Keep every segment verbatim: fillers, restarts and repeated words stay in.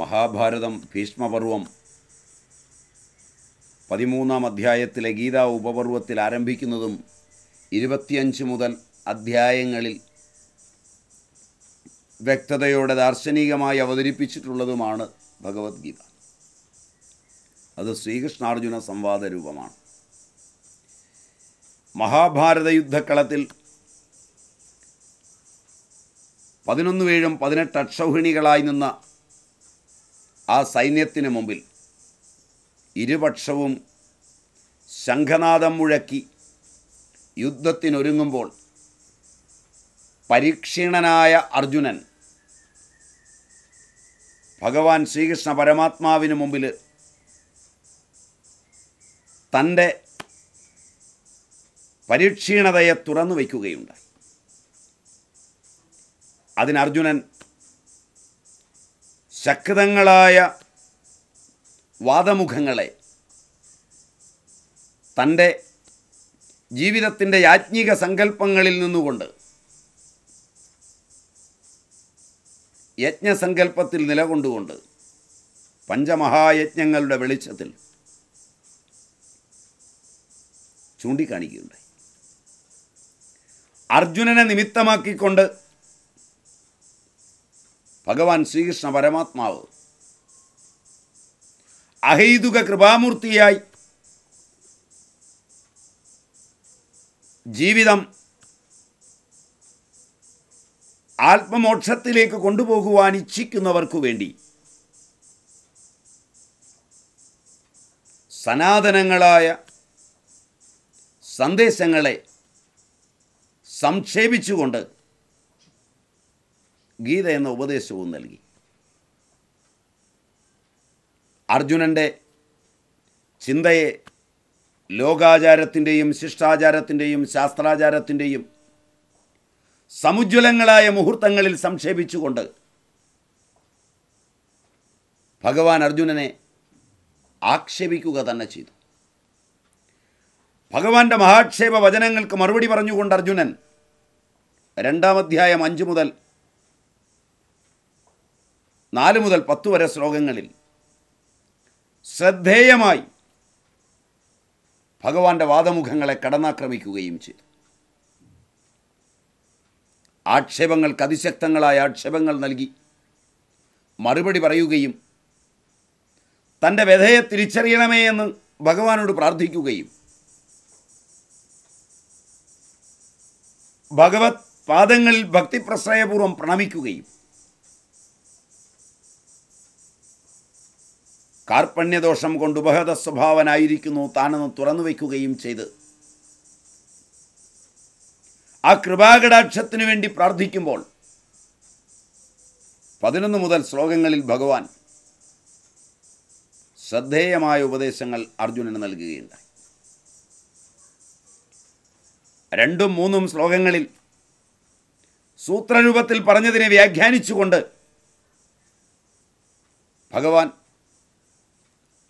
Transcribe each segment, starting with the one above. മഹാഭാരതം ഭീഷ്മപർവം പതിമൂന്നാം അധ്യായത്തിലെ ഗീതാ ഉപപർവത്തിൽ ആരംഭിക്കുന്നതും ഇരുപത്തിയഞ്ച് മുതൽ അധ്യായങ്ങളിൽ വ്യക്തതയോടെ ദാർശനികമായി അവതരിപ്പിച്ചിട്ടുള്ളതുമാണ് ഭഗവത്ഗീത. അത് ശ്രീകൃഷ്ണാർജുന സംവാദ രൂപമാണ്. മഹാഭാരത യുദ്ധക്കളത്തിൽ പതിനൊന്ന് വേഴും പതിനെട്ട് അക്ഷൗഹിണികളായി നിന്ന ആ സൈന്യത്തിന് മുമ്പിൽ ഇരുപക്ഷവും ശംഖനാദം മുഴക്കി യുദ്ധത്തിനൊരുങ്ങുമ്പോൾ പരീക്ഷീണനായ അർജുനൻ ഭഗവാൻ ശ്രീകൃഷ്ണ പരമാത്മാവിന് മുമ്പിൽ തൻ്റെ പരീക്ഷീണതയെ തുറന്നു വയ്ക്കുകയുണ്ടായി. അതിന് അർജുനൻ ശക്തങ്ങളായ വാദമുഖങ്ങളെ തൻ്റെ ജീവിതത്തിൻ്റെ യാജ്ഞിക സങ്കല്പങ്ങളിൽ നിന്നുകൊണ്ട് യജ്ഞസങ്കല്പത്തിൽ നിലകൊണ്ടുകൊണ്ട് പഞ്ചമഹായജ്ഞങ്ങളുടെ വെളിച്ചത്തിൽ ചൂണ്ടിക്കാണിക്കുകയുണ്ടായി. അർജുനനെ നിമിത്തമാക്കിക്കൊണ്ട് ഭഗവാൻ ശ്രീകൃഷ്ണ പരമാത്മാവ് അഹൈതുക കൃപാമൂർത്തിയായി ജീവിതം ആത്മമോക്ഷത്തിലേക്ക് കൊണ്ടുപോകുവാൻ ഇച്ഛിക്കുന്നവർക്കു വേണ്ടി സനാതനങ്ങളായ സന്ദേശങ്ങളെ സംക്ഷേപിച്ചുകൊണ്ട് ഗീത എന്ന ഉപദേശവും നൽകി. അർജുനൻ്റെ ചിന്തയെ ലോകാചാരത്തിൻ്റെയും ശിഷ്ടാചാരത്തിൻ്റെയും ശാസ്ത്രാചാരത്തിൻ്റെയും സമുജ്വലങ്ങളായ മുഹൂർത്തങ്ങളിൽ സംക്ഷേപിച്ചുകൊണ്ട് ഭഗവാൻ അർജുനനെ ആക്ഷേപിക്കുക തന്നെ ചെയ്തു. ഭഗവാന്റെ മഹാക്ഷേപ വചനങ്ങൾക്ക് മറുപടി പറഞ്ഞുകൊണ്ട് അർജുനൻ രണ്ടാം അധ്യായം അഞ്ച് മുതൽ നാല് മുതൽ പത്ത് വരെ ശ്ലോകങ്ങളിൽ ശ്രദ്ധേയമായി ഭഗവാന്റെ വാദമുഖങ്ങളെ കടന്നാക്രമിക്കുകയും ചെയ്തു. ആക്ഷേപങ്ങൾക്ക് അതിശക്തങ്ങളായ ആക്ഷേപങ്ങൾ നൽകി മറുപടി പറയുകയും തൻ്റെ വ്യഥയെ തിരിച്ചറിയണമേ എന്ന് ഭഗവാനോട് പ്രാർത്ഥിക്കുകയും ഭഗവത് പാദങ്ങളിൽ ഭക്തിപ്രശ്രയപൂർവ്വം പ്രണമിക്കുകയും കാർപ്പണ്യദോഷം കൊണ്ട് ഉപഹത സ്വഭാവനായിരിക്കുന്നു താനെന്ന് തുറന്നു വയ്ക്കുകയും ചെയ്ത് ആ കൃപാകടാക്ഷത്തിനു വേണ്ടി പ്രാർത്ഥിക്കുമ്പോൾ പതിനൊന്ന് മുതൽ ശ്ലോകങ്ങളിൽ ഭഗവാൻ ശ്രദ്ധേയമായ ഉപദേശങ്ങൾ അർജുനന് നൽകുകയുണ്ടായി. രണ്ടും മൂന്നും ശ്ലോകങ്ങളിൽ സൂത്രരൂപത്തിൽ പറഞ്ഞതിനെ വ്യാഖ്യാനിച്ചുകൊണ്ട് ഭഗവാൻ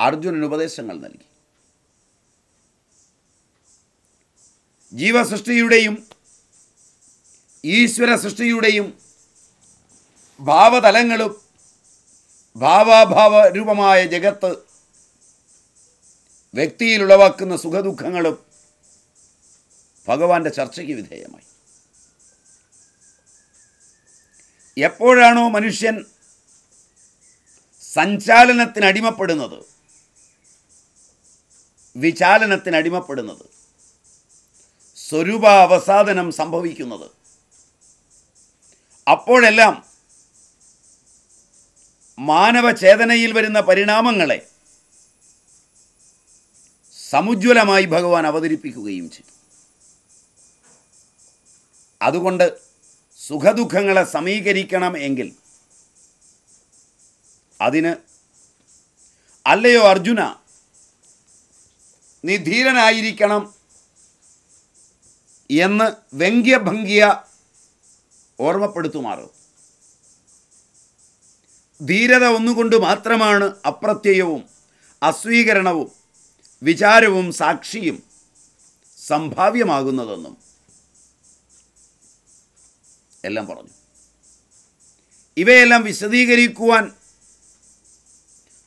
അർജുനന് ഉപദേശങ്ങൾ നൽകി. ജീവസൃഷ്ടിയുടെയും ഈശ്വര സൃഷ്ടിയുടെയും ഭാവതലങ്ങളും ഭാവാഭാവ രൂപമായ ജഗത്ത് വ്യക്തിയിൽ ഉളവാക്കുന്ന സുഖദുഃഖങ്ങളും ഭഗവാന്റെ ചർച്ചയ്ക്ക് വിധേയമായി. എപ്പോഴാണോ മനുഷ്യൻ സഞ്ചാലനത്തിനടിമപ്പെടുന്നത്, വിചാലനത്തിനടിമപ്പെടുന്നത്, സ്വരൂപ അവസാദനം സംഭവിക്കുന്നത്, അപ്പോഴെല്ലാം മാനവചേതനയിൽ വരുന്ന പരിണാമങ്ങളെ സമുജ്വലമായി ഭഗവാൻ അവതരിപ്പിക്കുകയും ചെയ്തു. അതുകൊണ്ട് സുഖദുഃഖങ്ങളെ സമീകരിക്കണം എങ്കിൽ അതിന് അല്ലയോ അർജുന നീ ധീരനായിരിക്കണം എന്ന് വ്യംഗ്യഭംഗിയ ഓർമ്മപ്പെടുത്തുമാറ്. ധീരത ഒന്നുകൊണ്ട് മാത്രമാണ് അപ്രത്യയവും അസ്വീകരണവും വിചാരവും സാക്ഷിയും സംഭാവ്യമാകുന്നതെന്നും എല്ലാം പറഞ്ഞു. ഇവയെല്ലാം വിശദീകരിക്കുവാൻ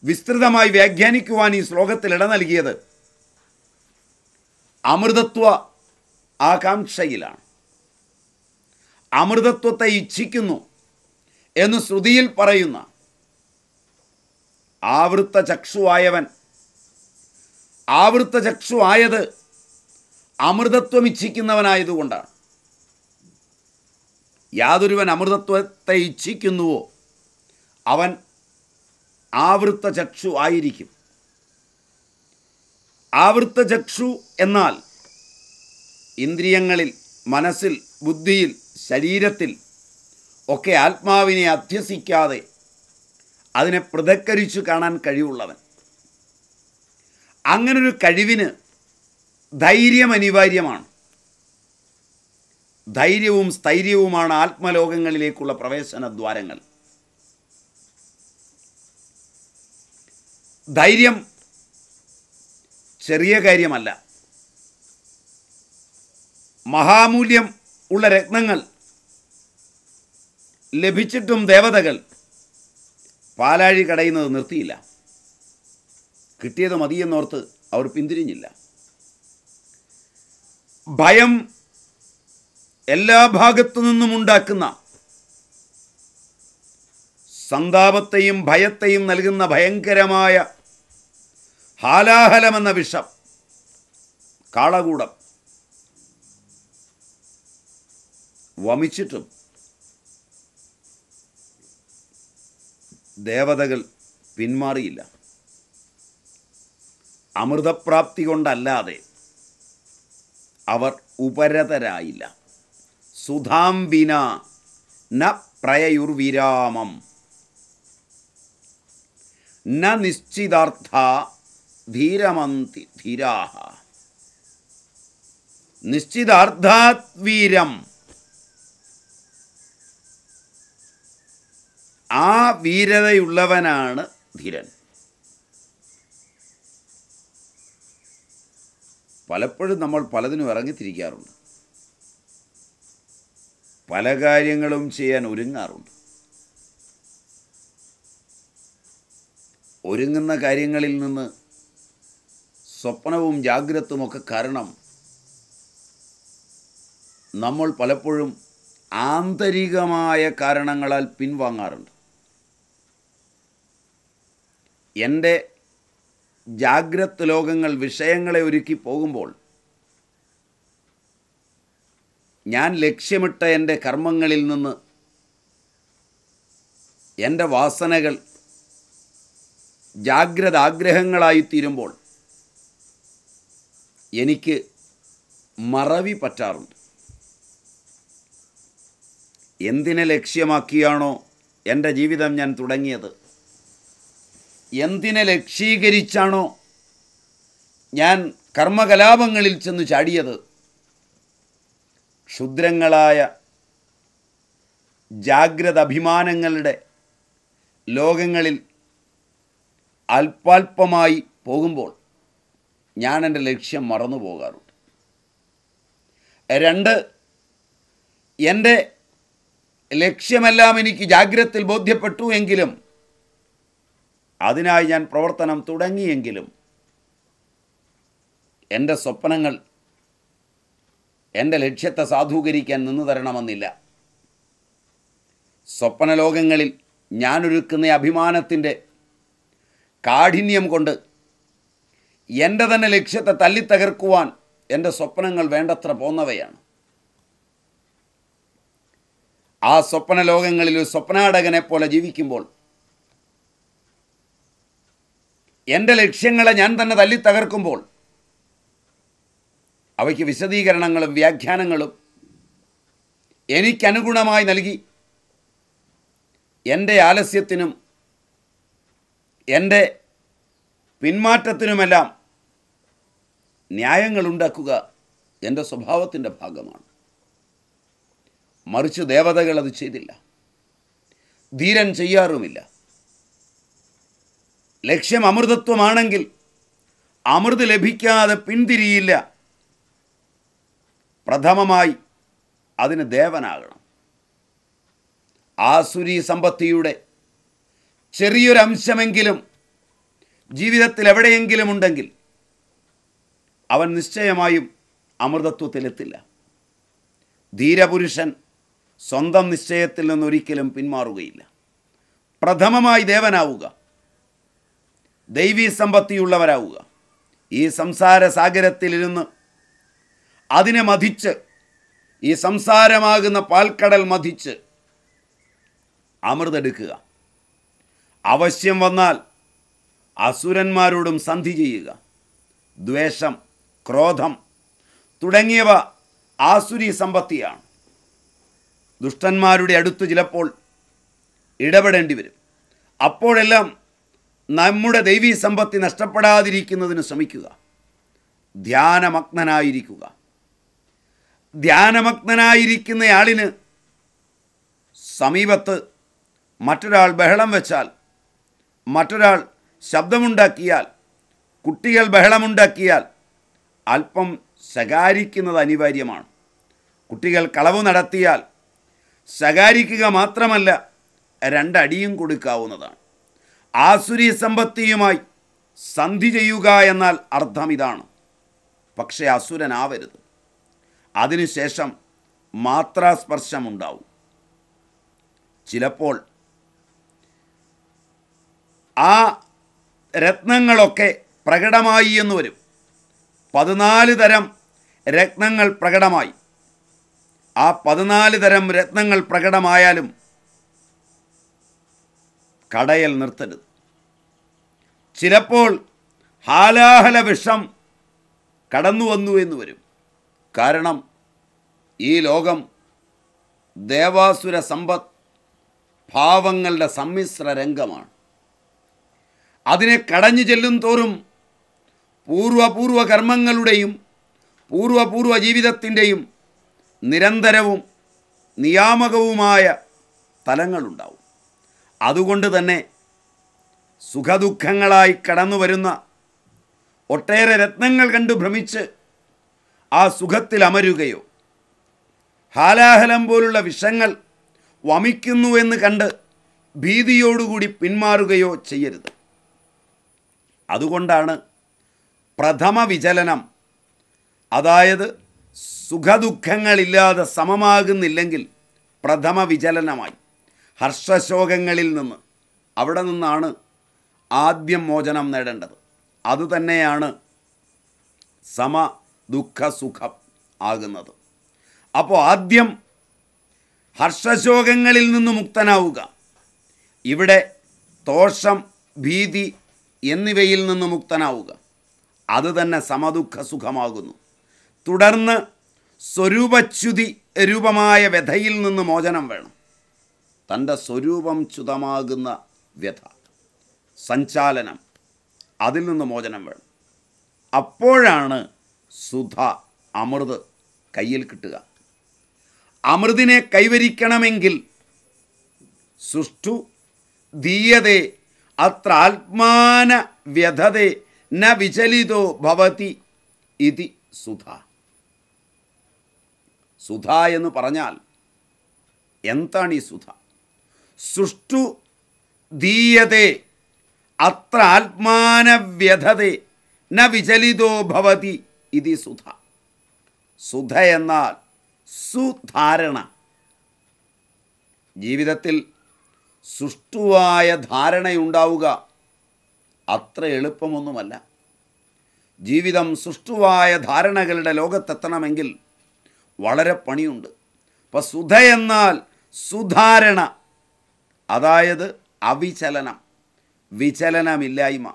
വിസ്തൃതമായി വ്യാഖ്യാനിക്കുവാൻ ഈ ശ്ലോകത്തിൽ ഇട നൽകിയത് അമൃതത്വ ആകാംക്ഷയിലാണ്. അമൃതത്വത്തെ ഇച്ഛിക്കുന്നു എന്ന് ശ്രുതിയിൽ പറയുന്ന ആവൃത്ത ചക്ഷുവായവൻ, ആവൃത്ത ചക്ഷുവായത് അമൃതത്വം ഇച്ഛിക്കുന്നവനായതുകൊണ്ടാണ്. യാതൊരുവൻ അമൃതത്വത്തെ ഇച്ഛിക്കുന്നുവോ അവൻ ആവൃത്ത ചക്ഷു ആയിരിക്കും. ആവൃത്ത ചക്ഷു എന്നാൽ ഇന്ദ്രിയങ്ങളിൽ, മനസ്സിൽ, ബുദ്ധിയിൽ, ശരീരത്തിൽ ഒക്കെ ആത്മാവിനെ അധ്യസിക്കാതെ അതിനെ പൃഥക്കരിച്ചു കാണാൻ കഴിവുള്ളവൻ. അങ്ങനൊരു കഴിവിന് ധൈര്യം അനിവാര്യമാണ്. ധൈര്യവും സ്ഥൈര്യവുമാണ് ആത്മലോകങ്ങളിലേക്കുള്ള പ്രവേശന ദ്വാരങ്ങൾ. ധൈര്യം ചെറിയ കാര്യമല്ല. മഹാമൂല്യം ഉള്ള രത്നങ്ങൾ ലഭിച്ചിട്ടും ദേവതകൾ പാലാഴി കടയുന്നത് നിർത്തിയില്ല. കിട്ടിയത് മതിയെന്നോർത്ത് അവർ പിന്തിരിഞ്ഞില്ല. ഭയം എല്ലാ ഭാഗത്തു നിന്നും ഉണ്ടാക്കുന്ന സന്താപത്തെയും ഭയത്തെയും നൽകുന്ന ഭയങ്കരമായ ഹാലാഹലമെന്ന വിഷം, കാളകൂടം വമിച്ചിട്ടും ദേവതകൾ പിന്മാറിയില്ല. അമൃതപ്രാപ്തി കൊണ്ടല്ലാതെ അവർ ഉപരതരായില്ല. സുധാംബിന ന പ്രയയുർവിരാമം ന നിശ്ചിതാർത്ഥ ധീരമന്തി ധീരാഹ. നിശ്ചിതാർത്ഥാത്വീരം, ആ വീരതയുള്ളവനാണ് ധീരൻ. പലപ്പോഴും നമ്മൾ പലതിനും ഇറങ്ങിത്തിരിക്കാറുണ്ട്, പല കാര്യങ്ങളും ചെയ്യാൻ ഒരുങ്ങാറുണ്ട്. ഒരുങ്ങുന്ന കാര്യങ്ങളിൽ നിന്ന് സ്വപ്നവും ജാഗ്രതയുമൊക്കെ കാരണം നമ്മൾ പലപ്പോഴും ആന്തരികമായ കാരണങ്ങളാൽ പിൻവാങ്ങാറുണ്ട്. എൻ്റെ ജാഗ്രത് ലോകങ്ങൾ വിഷയങ്ങളെ ഒരുക്കി പോകുമ്പോൾ ഞാൻ ലക്ഷ്യമിട്ട എൻ്റെ കർമ്മങ്ങളിൽ നിന്ന് എൻ്റെ വാസനകൾ ജാഗ്രത ആഗ്രഹങ്ങളായിത്തീരുമ്പോൾ എനിക്ക് മറവി പറ്റാറുണ്ട്. എന്തിനെ ലക്ഷ്യമാക്കിയാണോ എൻ്റെ ജീവിതം ഞാൻ തുടങ്ങിയത്, എന്തിനെ ലക്ഷീകരിച്ചാണോ ഞാൻ കർമ്മകലാപങ്ങളിൽ ചെന്ന് ചാടിയത്, ക്ഷുദ്രങ്ങളായ ജാഗ്രത അഭിമാനങ്ങളുടെ ലോകങ്ങളിൽ അല്പാൽപമായി പോകുമ്പോൾ ഞാൻ എൻ്റെ ലക്ഷ്യം മറന്നു പോകാറുണ്ട്. രണ്ട്, എൻ്റെ ലക്ഷ്യമെല്ലാം എനിക്ക് ജാഗ്രതയിൽ ബോധ്യപ്പെട്ടു എങ്കിലും അതിനായി ഞാൻ പ്രവർത്തനം തുടങ്ങിയെങ്കിലും എൻ്റെ സ്വപ്നങ്ങൾ എൻ്റെ ലക്ഷ്യത്തെ സാധൂകരിക്കാൻ നിന്നു തരണമെന്നില്ല. സ്വപ്നലോകങ്ങളിൽ ഞാനൊരുക്കുന്ന അഭിമാനത്തിൻ്റെ കാഠിന്യം കൊണ്ട് എൻ്റെ തന്നെ ലക്ഷ്യത്തെ തല്ലിത്തകർക്കുവാൻ എൻ്റെ സ്വപ്നങ്ങൾ വേണ്ടത്ര പോന്നവയാണ്. ആ സ്വപ്നലോകങ്ങളിൽ ഒരു സ്വപ്നാടകനെ പോലെ ജീവിക്കുമ്പോൾ എൻ്റെ ലക്ഷ്യങ്ങളെ ഞാൻ തന്നെ തല്ലിത്തകർക്കുമ്പോൾ അവയ്ക്ക് വിശദീകരണങ്ങളും വ്യാഖ്യാനങ്ങളും എനിക്കനുഗുണമായി നൽകി എൻ്റെ ആലസ്യത്തിനും എൻ്റെ പിന്മാറ്റത്തിനുമെല്ലാം ന്യായങ്ങളുണ്ടാക്കുക എൻ്റെ സ്വഭാവത്തിൻ്റെ ഭാഗമാണ്. മറിച്ച് ദേവതകൾ അത് ചെയ്തില്ല, ധീരൻ ചെയ്യാറുമില്ല. ലക്ഷ്യം അമൃതത്വമാണെങ്കിൽ അമൃത് ലഭിക്കാതെ പിന്തിരിയില്ല. പ്രഥമമായി അതിന് ദേവനാകണം. ആസുരി സമ്പത്തിയുടെ ചെറിയൊരംശമെങ്കിലും ജീവിതത്തിൽ എവിടെയെങ്കിലും ഉണ്ടെങ്കിൽ അവൻ നിശ്ചയമായും അമൃതത്വത്തിലെത്തില്ല. ധീരപുരുഷൻ സ്വന്തം നിശ്ചയത്തിൽ നിന്ന് ഒരിക്കലും പിന്മാറുകയില്ല. പ്രഥമമായി ദേവനാവുക, ദൈവീ സമ്പത്തിയുള്ളവരാവുക, ഈ സംസാര സാഗരത്തിലിരുന്ന് അതിനെ മതിച്ച്, ഈ സംസാരമാകുന്ന പാൽക്കടൽ മതിച്ച് അമൃതെടുക്കുക. ആവശ്യം വന്നാൽ അസുരന്മാരോടും സന്ധി ചെയ്യുക. ദ്വേഷം, ക്രോധം തുടങ്ങിയവ ആസുരി സമ്പത്തിയാണ്. ദുഷ്ടന്മാരുടെ അടുത്ത് ചിലപ്പോൾ ഇടപെടേണ്ടി വരും. അപ്പോഴെല്ലാം നമ്മുടെ ദൈവീ സമ്പത്തി നഷ്ടപ്പെടാതിരിക്കുന്നതിന് ശ്രമിക്കുക. ധ്യാനമഗ്നനായിരിക്കുക. ധ്യാനമഗ്നനായിരിക്കുന്നയാളിന് സമീപത്ത് മറ്റൊരാൾ ബഹളം വെച്ചാൽ, മറ്റൊരാൾ ശബ്ദമുണ്ടാക്കിയാൽ, കുട്ടികൾ ബഹളമുണ്ടാക്കിയാൽ അല്പം ശകാരിക്കുന്നത് അനിവാര്യമാണ്. കുട്ടികൾ കളവ് നടത്തിയാൽ ശകാരിക്കുക മാത്രമല്ല, രണ്ടടിയും കൊടുക്കാവുന്നതാണ്. ആസുരി സമ്പത്തിയുമായി സന്ധി ചെയ്യുക എന്നാൽ അർത്ഥം ഇതാണ്. പക്ഷേ അസുരനാവരുത്. അതിനുശേഷം മാത്രാസ്പർശമുണ്ടാവും. ചിലപ്പോൾ ആ രത്നങ്ങളൊക്കെ പ്രകടമായി എന്ന് വരും. പതിനാല് തരം രത്നങ്ങൾ പ്രകടമായി. ആ പതിനാല് തരം രത്നങ്ങൾ പ്രകടമായാലും കടയൽ നിർത്തരുത്. ചിലപ്പോൾ ഹാലാഹല വിഷം കടന്നു വന്നു എന്ന് വരും. കാരണം ഈ ലോകം ദേവാസുര സമ്പത്ത് ഭാവങ്ങളുടെ സമ്മിശ്ര രംഗമാണ്. അതിനെ കടഞ്ഞു ചെല്ലും തോറും പൂർവപൂർവ കർമ്മങ്ങളുടെയും പൂർവപൂർവ ജീവിതത്തിൻ്റെയും നിരന്തരവും നിയാമകവുമായ തലങ്ങളുണ്ടാവും. അതുകൊണ്ട് തന്നെ സുഖദുഃഖങ്ങളായി കടന്നു വരുന്ന ഒട്ടേറെ രത്നങ്ങൾ കണ്ട് ഭ്രമിച്ച് ആ സുഖത്തിൽ അമരുകയോ ഹാലാഹലം പോലുള്ള വിഷങ്ങൾ വമിക്കുന്നു എന്ന് കണ്ട് ഭീതിയോടുകൂടി പിന്മാറുകയോ ചെയ്യരുത്. അതുകൊണ്ടാണ് പ്രഥമ വിചലനം, അതായത് സുഖദുഃഖങ്ങളില്ലാതെ സമമാകുന്നില്ലെങ്കിൽ പ്രഥമ വിചലനമായി ഹർഷശോകങ്ങളിൽ നിന്ന്, അവിടെ നിന്നാണ് ആദ്യം മോചനം നേടേണ്ടത്. അതുതന്നെയാണ് സമ ദുഃഖ സുഖം ആകുന്നത്. അപ്പോൾ ആദ്യം ഹർഷശോകങ്ങളിൽ നിന്ന് മുക്തനാവുക. ഇവിടെ തോഷം, ഭീതി എന്നിവയിൽ നിന്ന് മുക്തനാവുക. അതുതന്നെ സമദുഃഖ സുഖമാകുന്നു. തുടർന്ന് സ്വരൂപച്യുതി രൂപമായ വ്യഥയിൽ നിന്ന് മോചനം വേണം. തൻ്റെ സ്വരൂപം ച്യുതമാകുന്ന വ്യഥ, സഞ്ചാലനം, അതിൽ നിന്ന് മോചനം വേണം. അപ്പോഴാണ് സുധ, അമൃത് കയ്യിൽ കിട്ടുക. അമൃതിനെ കൈവരിക്കണമെങ്കിൽ സുഷ്ടു ദീയതേ അത്ര ആത്മാന വ്യഥതേ ന വിചലിതോ ഭവതി ഇതി സുധ. സുധ എന്ന് പറഞ്ഞാൽ എന്താണ് ഈ സുധ? സുഷ്ടു ദീയതേ അത്ര ആത്മാന വ്യഥതേ ന വിചലിതോ ഭവതി ഇതി സുധ. സുധ എന്നാൽ സുധാരണ. ജീവിതത്തിൽ സുഷ്ടുവായ ധാരണയുണ്ടാവുക അത്ര എളുപ്പമൊന്നുമല്ല. ജീവിതം സുഷ്ടുവായ ധാരണകളുടെ ലോകത്തെത്തണമെങ്കിൽ വളരെ പണിയുണ്ട്. അപ്പോൾ സുധ എന്നാൽ സുധാരണ, അതായത് അവിചലനം, വിചലനമില്ലായ്മ.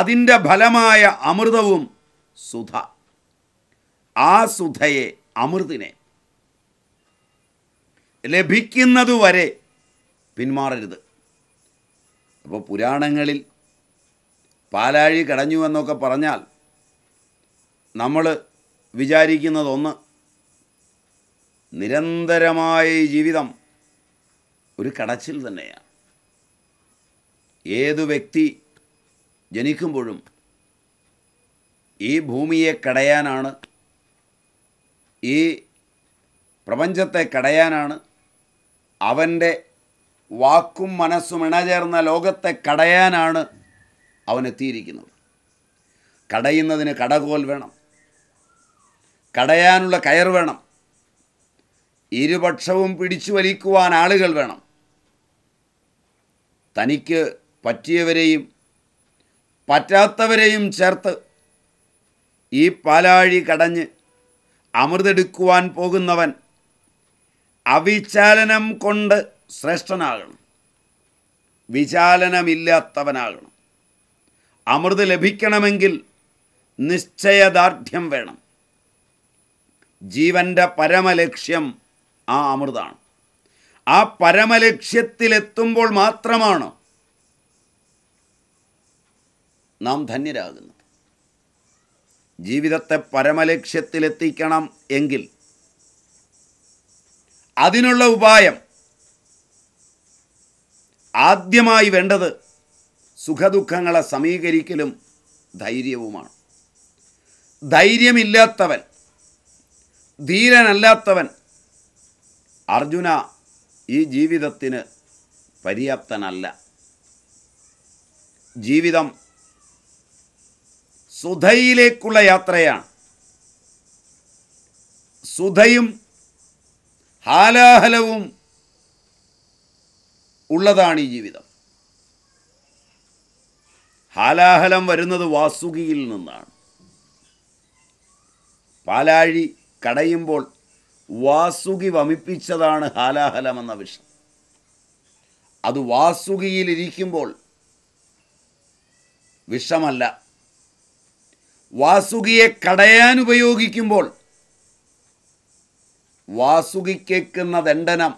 അതിൻ്റെ ഫലമായ അമൃതവും സുധ. ആ സുധയെ, അമൃതിനെ ലഭിക്കുന്നതുവരെ പിന്മാറരുത്. അപ്പോൾ പുരാണങ്ങളിൽ പാലാഴി കടഞ്ഞു എന്നൊക്കെ പറഞ്ഞാൽ നമ്മൾ വിചാരിക്കുന്നതൊന്ന്, നിരന്തരമായ ഈ ജീവിതം ഒരു കടച്ചിൽ തന്നെയാണ്. ഏതു വ്യക്തി ജനിക്കുമ്പോഴും ഈ ഭൂമിയെ കടയാനാണ്, ഈ പ്രപഞ്ചത്തെ കടയാനാണ്, അവൻ്റെ വാക്കും മനസ്സും ഇണചേർന്ന ലോകത്തെ കടയാനാണ് അവനെത്തിയിരിക്കുന്നത്. കടയുന്നതിന് കടകോൽ വേണം, കടയാനുള്ള കയർ വേണം, ഇരുപക്ഷവും പിടിച്ചു വലിക്കുവാൻ ആളുകൾ വേണം. തനിക്ക് പറ്റിയവരെയും പറ്റാത്തവരെയും ചേർത്ത് ഈ പാലാഴി കടഞ്ഞ് അമൃതെടുക്കുവാൻ പോകുന്നവൻ അവിചാലനം കൊണ്ട് ശ്രേഷ്ഠനാകണം, വിചാലനമില്ലാത്തവനാകണം. അമൃത് ലഭിക്കണമെങ്കിൽ നിശ്ചയദാർഢ്യം വേണം. ജീവൻ്റെ പരമലക്ഷ്യം ആ അമൃതാണ്. ആ പരമലക്ഷ്യത്തിലെത്തുമ്പോൾ മാത്രമാണ് നാം ധന്യരാകുന്നത്. ജീവിതത്തെ പരമലക്ഷ്യത്തിലെത്തിക്കണം എങ്കിൽ അതിനുള്ള ഉപായം ആദ്യമായി വേണ്ടത് സുഖദുഃഖങ്ങളെ സമീകരിക്കലും ധൈര്യവുമാണ്. ധൈര്യമില്ലാത്തവൻ, ധീരനല്ലാത്തവൻ അർജുന ഈ ജീവിതത്തിന് പര്യാപ്തനല്ല. ജീവിതം സുധയിലേക്കുള്ള യാത്രയാണ്. സുധയും ഹാലാഹലവും ഉള്ളതാണ് ഈ ജീവിതം. ഹാലാഹലം വരുന്നത് വാസുകിയിൽ നിന്നാണ്. പാലാഴി കടയുമ്പോൾ വാസുകി വമിപ്പിച്ചതാണ് ഹാലാഹലം എന്ന വിഷം. അത് വാസുകിയിലിരിക്കുമ്പോൾ വിഷമല്ല, വാസുകിയെ കടയാൻ ഉപയോഗിക്കുമ്പോൾ വാസുകിക്കേക്കുന്ന ദണ്ഡനം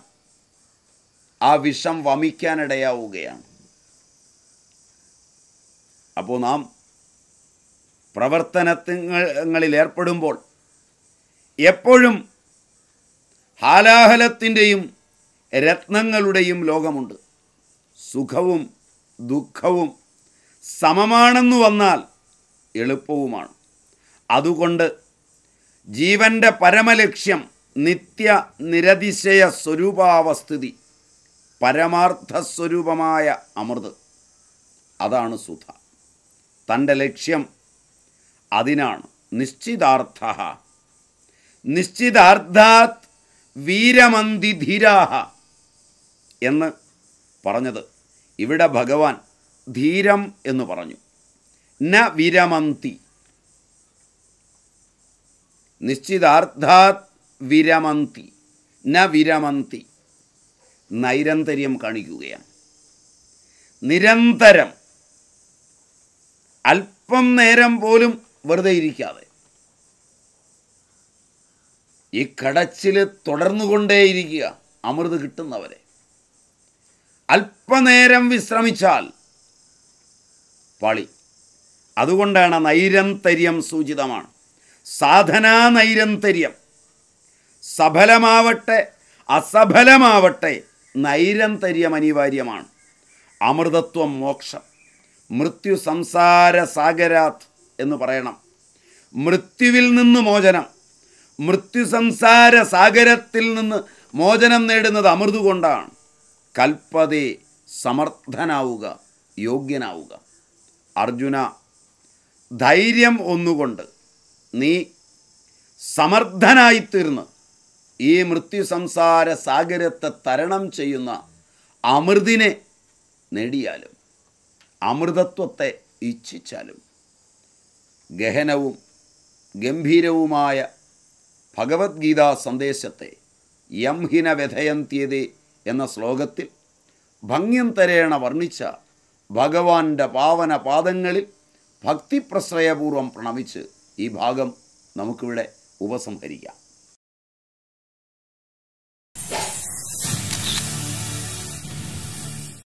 ആ വിഷം വമിക്കാനിടയാവുകയാണ്. അപ്പോൾ നാം പ്രവർത്തനങ്ങളിലേർപ്പെടുമ്പോൾ എപ്പോഴും ഹാലാഹലത്തിൻ്റെയും രത്നങ്ങളുടെയും ലോകമുണ്ട്. സുഖവും ദുഃഖവും സമമാണെന്നു വന്നാൽ എളുപ്പവുമാണ്. അതുകൊണ്ട് ജീവൻ്റെ പരമലക്ഷ്യം നിത്യ നിരതിശയ സ്വരൂപാവസ്ഥിതി, പരമാർത്ഥസ്വരൂപമായ അമൃത്, അതാണ് സുധ. തൻ്റെ ലക്ഷ്യം അതിനാണ്. നിശ്ചിതാർത്ഥ നിശ്ചിതാർത്ഥാത് വീരമന്തിധീരാഹ എന്ന് പറഞ്ഞത് ഇവിടെ ഭഗവാൻ ധീരം എന്ന് പറഞ്ഞു. ന വിരമന്തി, നിശ്ചിതാർത്ഥാത് വിരമന്തി, ന വിരമന്തി. നൈരന്തര്യം കാണിക്കുകയാണ്, നിരന്തരം, അല്പം നേരം പോലും വെറുതെ ഇരിക്കാതെ ഈ കടച്ചിൽ തുടർന്നുകൊണ്ടേയിരിക്കുക. അമൃത് കിട്ടുന്നവരെ അല്പനേരം വിശ്രമിച്ചാൽ പാളി. അതുകൊണ്ടാണ് നൈരന്തര്യം സൂചിതമാണ്. സാധനാ നൈരന്തര്യം, സഫലമാവട്ടെ അസഫലമാവട്ടെ നൈരന്തര്യം അനിവാര്യമാണ്. അമൃതത്വം മോക്ഷം, മൃത്യു സംസാര സാഗരാത് എന്ന് പറയണം. മൃത്യുവിൽ നിന്ന് മോചനം, മൃത്യു സംസാര സാഗരത്തിൽ നിന്ന് മോചനം നേടുന്നത് അമൃത് കൊണ്ടാണ്. കൽപ്പതേ സമർത്ഥനാവുക, യോഗ്യനാവുക. അർജുന, ധൈര്യം ഒന്നുകൊണ്ട് നീ സമർത്ഥനായിത്തീർന്ന് ഈ മൃത്യു സംസാര സാഗരത്തെ തരണം ചെയ്യുന്ന അമൃതിനെ നേടിയാലും, അമൃതത്വത്തെ ഇച്ഛിച്ചാലും, ഗഹനവും ഗംഭീരവുമായ ഭഗവത്ഗീതാ സന്ദേശത്തെ യം ഹിന വ്യഥയന്ത്യതേ എന്ന ശ്ലോകത്തിൽ ഭംഗ്യന്തരേണ വർണ്ണിച്ച ഭഗവാന്റെ പാവന പാദങ്ങളിൽ ഭക്തിപ്രശ്രയപൂർവം പ്രണമിച്ച് ഈ ഭാഗം നമുക്കിവിടെ ഉപസംഹരിക്കാം.